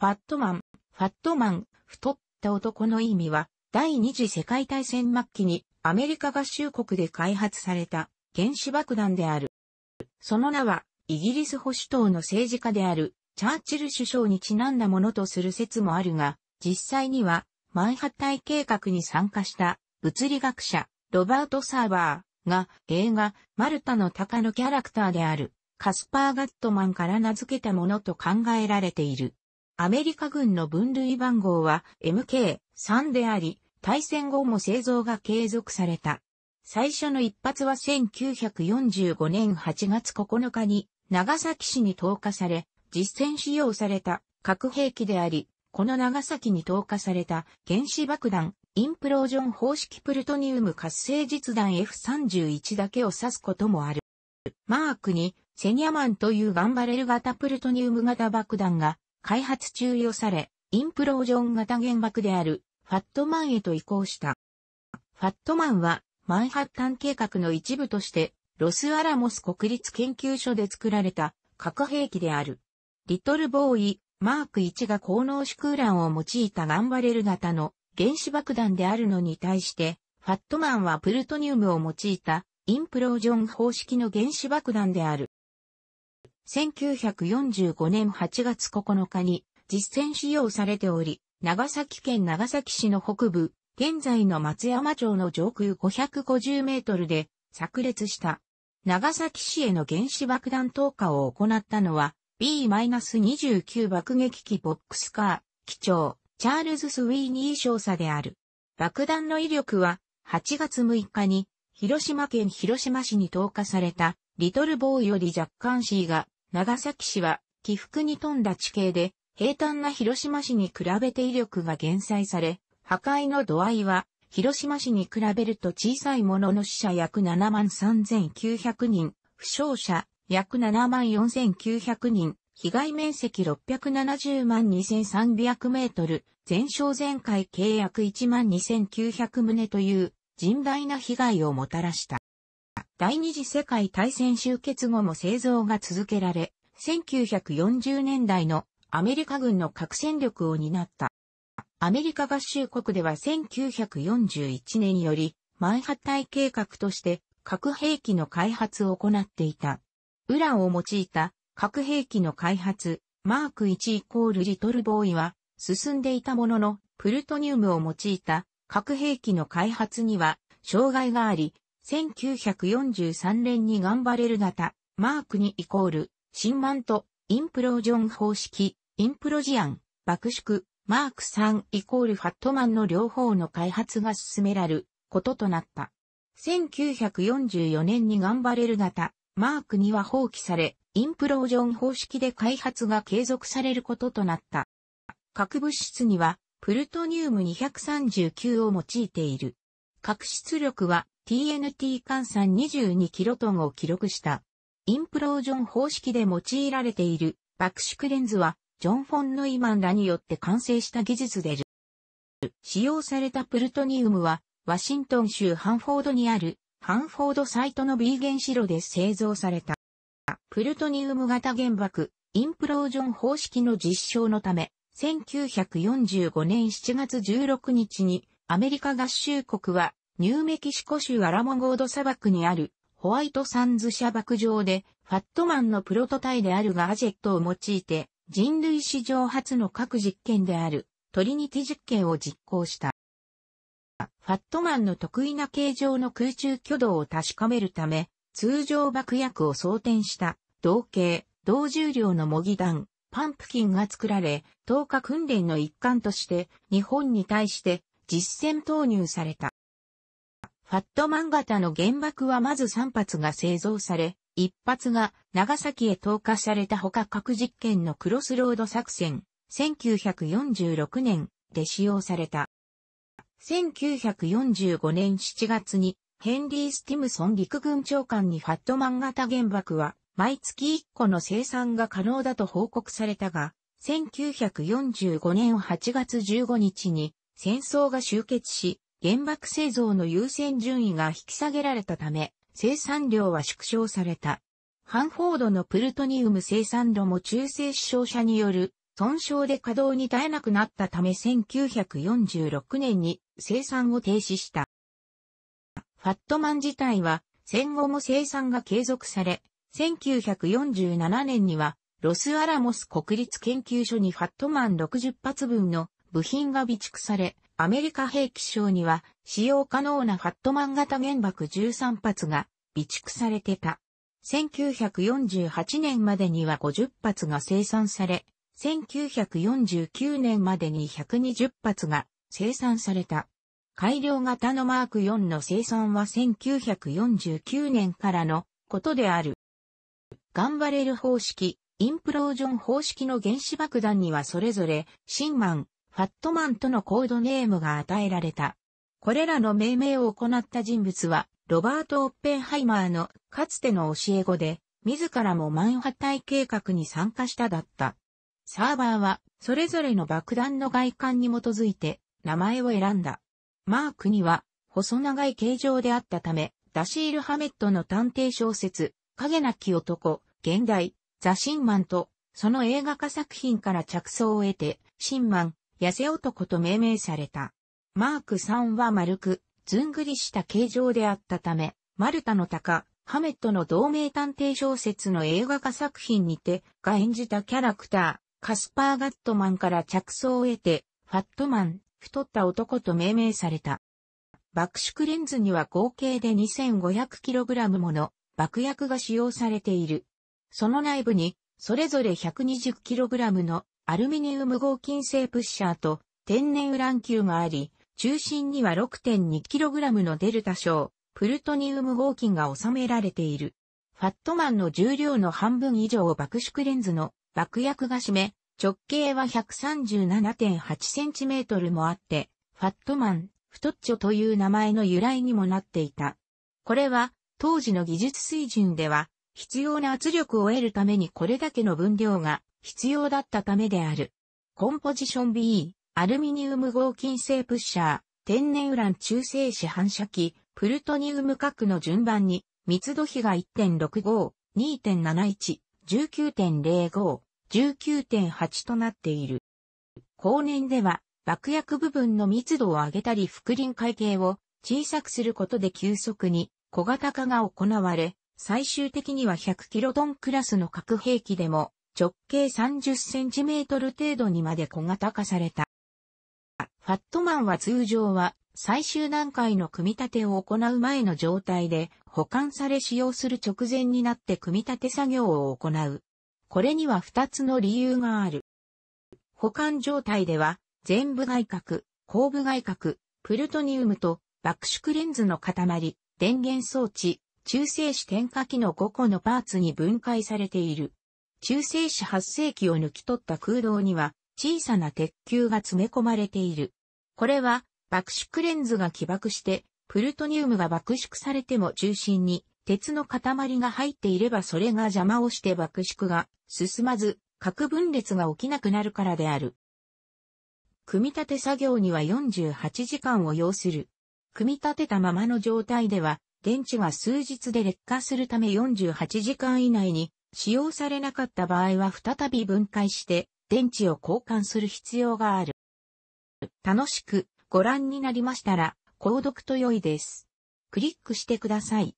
ファットマン、ファットマン、太った男の意味は、第二次世界大戦末期にアメリカ合衆国で開発された原子爆弾である。その名は、イギリス保守党の政治家であるチャーチル首相にちなんだものとする説もあるが、実際には、マンハッタン計画に参加した物理学者ロバート・サーバーが映画マルタの鷹のキャラクターであるカスパー・ガットマンから名付けたものと考えられている。アメリカ軍の分類番号は MK3 であり、大戦後も製造が継続された。最初の一発は1945年8月9日に長崎市に投下され、実戦使用された核兵器であり、この長崎に投下された原子爆弾、インプロージョン方式プルトニウム活性実弾 F31 だけを指すこともある。マークにセニャマンというガンバレル型プルトニウム型爆弾が開発中用され、インプロージョン型原爆であるファットマンへと移行した。ファットマンはマンハッタン計画の一部としてロスアラモス国立研究所で作られた核兵器である。リトルボーイ、マーク1が高濃縮ウランを用いたガンバレル型の原子爆弾であるのに対して、ファットマンはプルトニウムを用いたインプロージョン方式の原子爆弾である。1945年8月9日に実戦使用されており、長崎県長崎市の北部、現在の松山町の上空550メートルで炸裂した。長崎市への原子爆弾投下を行ったのは、B-29 爆撃機ボックスカー、機長、チャールズ・スウィーニー少佐である。爆弾の威力は、8月6日に、広島県広島市に投下された、リトルボーイより若干 C が、長崎市は、起伏に富んだ地形で、平坦な広島市に比べて威力が減災され、破壊の度合いは、広島市に比べると小さいものの死者約 73,900 人、負傷者、約 74,900 人、被害面積6,702,300 メートル、全焼全壊計約 12,900 棟という甚大な被害をもたらした。第二次世界大戦終結後も製造が続けられ、1940年代のアメリカ軍の核戦力を担った。アメリカ合衆国では1941年よりマンハッタン計画として核兵器の開発を行っていた。ウランを用いた核兵器の開発、マーク1イコールリトルボーイは進んでいたものの、プルトニウムを用いた核兵器の開発には障害があり、1943年にガンバレル型、マーク2イコール、新マント、インプロージョン方式、インプロジアン、爆縮、マーク3イコールファットマンの両方の開発が進められることとなった。1944年にガンバレル型、マーク2は放棄され、インプロージョン方式で開発が継続されることとなった。核物質には、プルトニウム239を用いている。核出力は、TNT 換算 22キロトンを記録した。インプロージョン方式で用いられている、爆縮レンズは、ジョン・フォン・ノイマンらによって完成した技術である。使用されたプルトニウムは、ワシントン州ハンフォードにある、ハンフォードサイトの B 原子炉で製造された。プルトニウム型原爆、インプロージョン方式の実証のため、1945年7月16日に、アメリカ合衆国は、ニューメキシコ州アラモゴード砂漠にある、ホワイトサンズ射爆場で、ファットマンのプロトタイであるガージェットを用いて、人類史上初の核実験である、トリニティ実験を実行した。ファットマンの得意な形状の空中挙動を確かめるため、通常爆薬を装填した、同型、同重量の模擬弾、パンプキンが作られ、投下訓練の一環として、日本に対して実戦投入された。ファットマン型の原爆はまず3発が製造され、1発が長崎へ投下されたほか核実験のクロスロード作戦、1946年で使用された。1945年7月にヘンリー・スティムソン陸軍長官にファットマン型原爆は毎月1個の生産が可能だと報告されたが、1945年8月15日に戦争が終結し、原爆製造の優先順位が引き下げられたため、生産量は縮小された。ハンフォードのプルトニウム生産炉も中性子照射による損傷で稼働に絶えなくなったため1946年に生産を停止した。ファットマン自体は戦後も生産が継続され、1947年にはロスアラモス国立研究所にファットマン60発分の部品が備蓄され、アメリカ兵器廠には使用可能なファットマン型原爆13発が備蓄されてた。1948年までには50発が生産され、1949年までに120発が生産された。改良型のマーク4の生産は1949年からのことである。ガンバレル方式、インプロージョン方式の原子爆弾にはそれぞれシンマン、ファットマンとのコードネームが与えられた。これらの命名を行った人物は、ロバート・オッペンハイマーのかつての教え子で、自らもマンハッタン計画に参加しただった。サーバーは、それぞれの爆弾の外観に基づいて、名前を選んだ。マークには、細長い形状であったため、ダシール・ハメットの探偵小説、影なき男、現代、ザ・シンマンと、その映画化作品から着想を得て、シンマン、痩せ男と命名された。マーク3は丸く、ずんぐりした形状であったため、マルタの鷹、ハメットの同名探偵小説の映画化作品にて、が演じたキャラクター、カスパー・ガットマンから着想を得て、ファットマン、太った男と命名された。爆縮レンズには合計で 2500kg もの爆薬が使用されている。その内部に、それぞれ 120kg のアルミニウム合金製プッシャーと天然ウラン球があり、中心には 6.2kg のデルタ小、プルトニウム合金が収められている。ファットマンの重量の半分以上を爆縮レンズの爆薬が占め、直径は 137.8cm もあって、ファットマン、太っちょという名前の由来にもなっていた。これは、当時の技術水準では、必要な圧力を得るためにこれだけの分量が必要だったためである。コンポジション B、アルミニウム合金製プッシャー、天然ウラン中性子反射器、プルトニウム核の順番に、密度比が 1.65、2.71、19.05、19.8 となっている。後年では爆薬部分の密度を上げたり覆輪会系を小さくすることで急速に小型化が行われ、最終的には 100kT クラスの核兵器でも直径 30cm 程度にまで小型化された。ファットマンは通常は最終段階の組み立てを行う前の状態で保管され使用する直前になって組み立て作業を行う。これには2つの理由がある。保管状態では、前部外核、後部外核、プルトニウムと爆縮レンズの塊、電源装置、中性子点火器の5個のパーツに分解されている。中性子発生器を抜き取った空洞には小さな鉄球が詰め込まれている。これは爆縮レンズが起爆して、プルトニウムが爆縮されても中心に鉄の塊が入っていればそれが邪魔をして爆縮が進まず、核分裂が起きなくなるからである。組み立て作業には48時間を要する。組み立てたままの状態では、電池が数日で劣化するため48時間以内に使用されなかった場合は再び分解して、電池を交換する必要がある。楽しくご覧になりましたら、購読と良いです。クリックしてください。